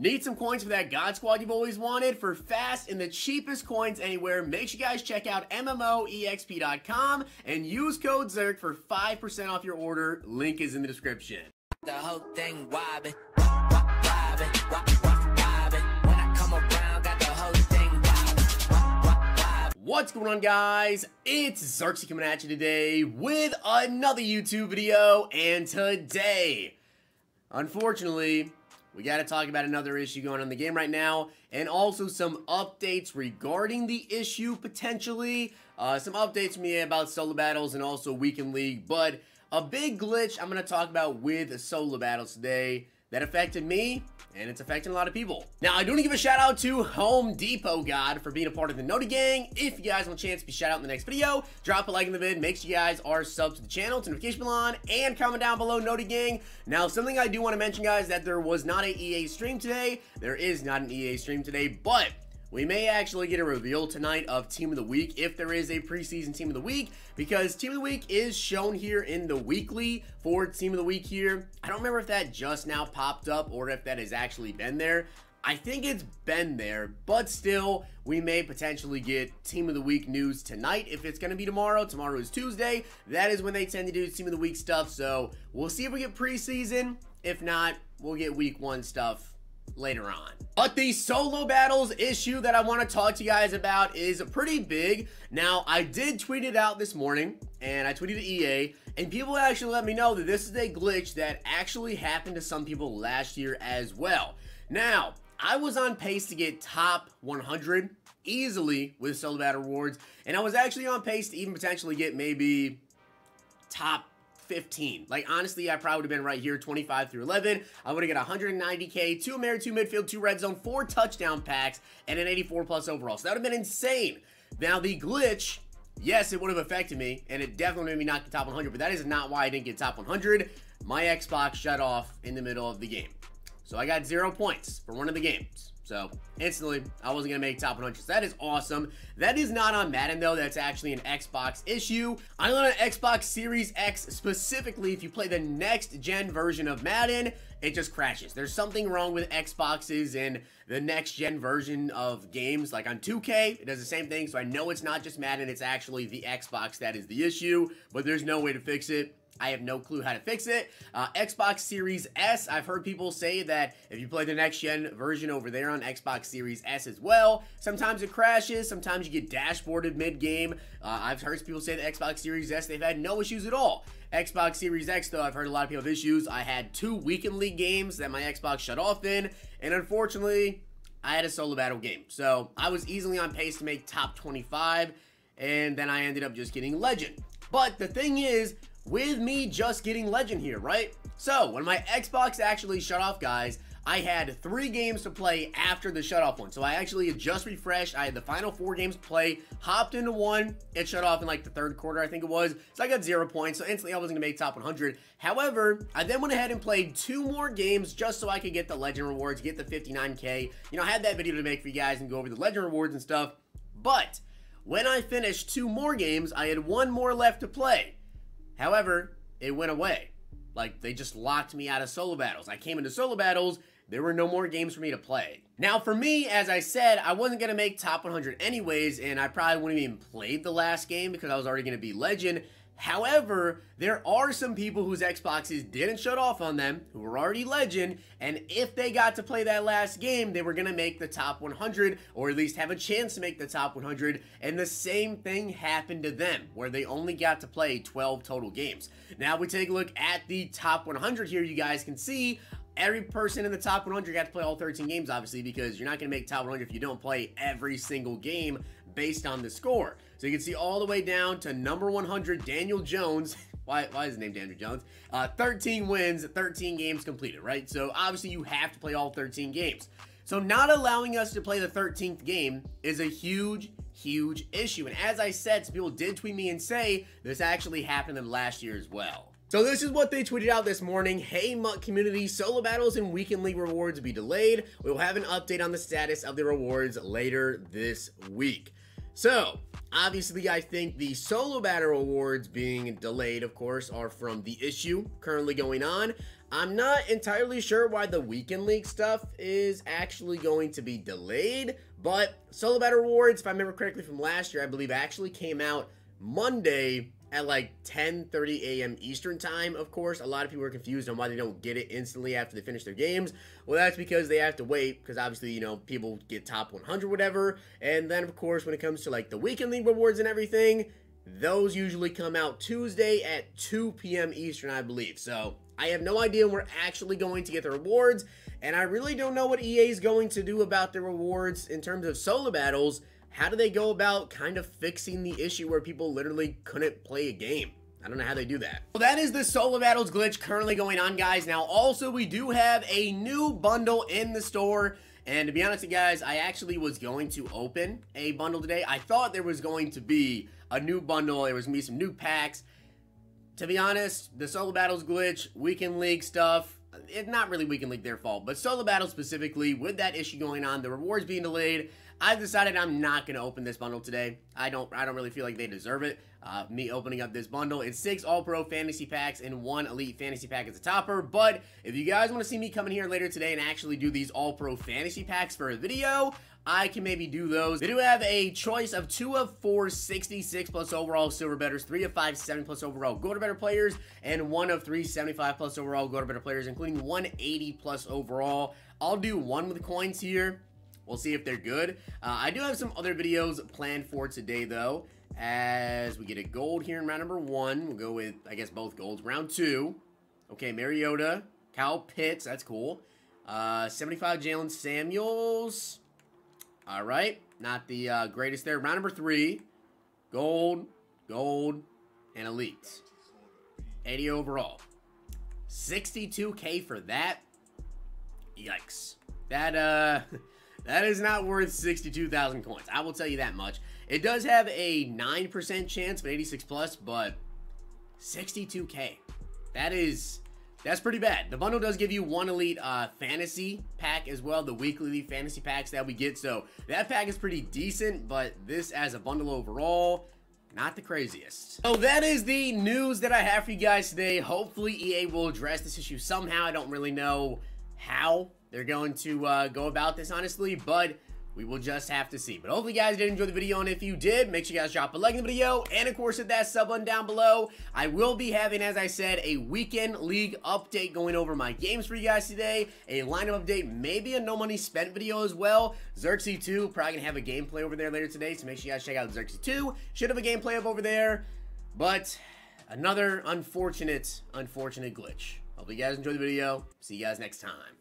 Need some coins for that God Squad you've always wanted? For fast and the cheapest coins anywhere, make sure you guys check out MMOEXP.com and use code ZERK for 5% off your order. Link is in the description. The whole thing wobbin', when I come around, got the whole thing wobbin'. What's going on, guys? It's Zirksee coming at you today with another YouTube video, and today, unfortunately, we got to talk about another issue going on in the game right now, and also some updates regarding the issue, potentially. Some updates from EA about Solo Battles and also Weekend League, but a big glitch I'm going to talk about with Solo Battles today that affected me, and it's affecting a lot of people. Now, I do want to give a shout-out to Home Depot God for being a part of the Nodi Gang. If you guys want a chance to be shout-out in the next video, drop a like in the vid. Make sure you guys are subs to the channel, turn the notification bell on, and comment down below, Nodi Gang. Now, something I do want to mention, guys, that there was not an EA stream today. There is not an EA stream today, but we may actually get a reveal tonight of Team of the Week, if there is a preseason Team of the Week, because Team of the Week is shown here in the weekly for Team of the Week here. I don't remember if that just now popped up or if that has actually been there. I think it's been there, but still, we may potentially get Team of the Week news tonight. If it's going to be tomorrow, tomorrow is Tuesday. That is when they tend to do Team of the Week stuff, so we'll see if we get preseason. If not, we'll get Week 1 stuff later on. But the Solo Battles issue that I want to talk to you guys about is pretty big. Now, I did tweet it out this morning, and I tweeted to EA, and people actually let me know that this is a glitch that actually happened to some people last year as well. Now, I was on pace to get top 100 easily with Solo Battle Rewards, and I was actually on pace to even potentially get maybe top 15. Like, honestly, I probably would have been right here, 25 through 11. I would have got 190K, 2 Mary, 2 midfield, 2 red zone, 4 touchdown packs, and an 84 plus overall. So that would have been insane. Now, the glitch, yes, it would have affected me, and it definitely made me not get top 100, but that is not why I didn't get top 100. My Xbox shut off in the middle of the game. So I got 0 points for one of the games. So instantly, I wasn't going to make top 100. So that is awesome. That is not on Madden, though. That's actually an Xbox issue. I learned on Xbox Series X specifically, if you play the next-gen version of Madden, it just crashes. There's something wrong with Xboxes and the next-gen version of games. Like on 2K, it does the same thing. So I know it's not just Madden. It's actually the Xbox that is the issue, but there's no way to fix it. I have no clue how to fix it. Xbox Series S, I've heard people say that if you play the next-gen version over there on Xbox Series S as well, sometimes it crashes, sometimes you get dashboarded mid-game. I've heard people say the Xbox Series S, they've had no issues at all. Xbox Series X, though, I've heard a lot of people have issues. I had 2 Weekend League games that my Xbox shut off in, and unfortunately, I had a solo battle game. So I was easily on pace to make top 25, and then I ended up just getting Legend. But the thing is, with me just getting Legend here, right? So when my Xbox actually shut off, guys, I had 3 games to play after the shut off one. So I actually had just refreshed. I had the final 4 games to play, hopped into one. It shut off in like the 3rd quarter, I think it was. So I got 0 points. So instantly I wasn't going to make top 100. However, I then went ahead and played 2 more games just so I could get the Legend rewards, get the 59K. You know, I had that video to make for you guys and go over the Legend rewards and stuff. But when I finished 2 more games, I had 1 more left to play. However, it went away. Like, they just locked me out of Solo Battles. I came into Solo Battles, there were no more games for me to play. Now, for me, as I said, I wasn't going to make top 100 anyways, and I probably wouldn't have even played the last game because I was already going to be Legend. However, there are some people whose Xboxes didn't shut off on them, who were already Legend, and if they got to play that last game, they were going to make the top 100, or at least have a chance to make the top 100, and the same thing happened to them, where they only got to play 12 total games. Now, if we take a look at the top 100 here, you guys can see every person in the top 100 got to play all 13 games, obviously, because you're not going to make top 100 if you don't play every single game based on the score. So you can see all the way down to number 100, Daniel Jones. Why is his name Daniel Jones? 13 wins, 13 games completed, right? So obviously you have to play all 13 games. So not allowing us to play the 13th game is a huge, huge issue. And as I said, some people did tweet me and say this actually happened to them last year as well. So this is what they tweeted out this morning. Hey, MUT community, Solo Battles and Weekend League rewards be delayed. We will have an update on the status of the rewards later this week. So, obviously, I think the Solo Battle rewards being delayed, of course, are from the issue currently going on. I'm not entirely sure why the weekend league stuff is actually going to be delayed, but Solo Battle Rewards, if I remember correctly from last year, I believe actually came out Monday at like 10:30 a.m. Eastern time. Of course, a lot of people are confused on why they don't get it instantly after they finish their games. Well, that's because they have to wait, because obviously, you know, people get top 100, whatever. And then, of course, when it comes to like the weekend league rewards and everything, those usually come out Tuesday at 2 p.m. Eastern, I believe. So I have no idea when we're actually going to get the rewards, and I really don't know what EA is going to do about the rewards in terms of solo battles. How do they go about kind of fixing the issue where people literally couldn't play a game? I don't know how they do that. Well, that is the Solo Battles glitch currently going on, guys. Now, also, we do have a new bundle in the store. And to be honest with you guys, I actually was going to open a bundle today. I thought there was going to be a new bundle. There was going to be some new packs. To be honest, the Solo Battles glitch, Weekend League stuff, it's not really Weekend League their fault, but Solo Battles specifically, with that issue going on, the rewards being delayed, I've decided I'm not going to open this bundle today. I don't really feel like they deserve it, me opening up this bundle. It's 6 All-Pro Fantasy Packs and 1 Elite Fantasy Pack as a topper, but if you guys want to see me coming here later today and actually do these All-Pro Fantasy Packs for a video, I can maybe do those. They do have a choice of 2 of 4 66+ overall silver bettors, 3 of 5 70+ overall go to better players, and 1 of 3 75+ overall go to better players, including 180+ overall. I'll do one with coins here. We'll see if they're good. I do have some other videos planned for today, though, as we get a gold here in round number 1. We'll go with, I guess, both golds. Round 2. Okay, Mariota. Kyle Pitts. That's cool. 75 Jaylen Samuels. All right. Not the greatest there. Round number 3. Gold. Gold. And elite. 80 overall. 62K for that. Yikes. That, that is not worth 62,000 coins. I will tell you that much. It does have a 9% chance of 86+, but 62K. That's pretty bad. The bundle does give you 1 elite fantasy pack as well, the weekly fantasy packs that we get. So that pack is pretty decent, but this as a bundle overall, not the craziest. So that is the news that I have for you guys today. Hopefully EA will address this issue somehow. I don't really know how they're going to go about this, honestly, but we will just have to see. But hopefully you guys did enjoy the video, and if you did, make sure you guys drop a like in the video, and of course hit that sub button down below. I will be having, as I said, a weekend league update going over my games for you guys today, a lineup update, maybe a no money spent video as well. Zirksee 2, probably gonna have a gameplay over there later today, so make sure you guys check out Zirksee 2. Should have a gameplay up over there, but another unfortunate glitch. Hope you guys enjoyed the video. See you guys next time.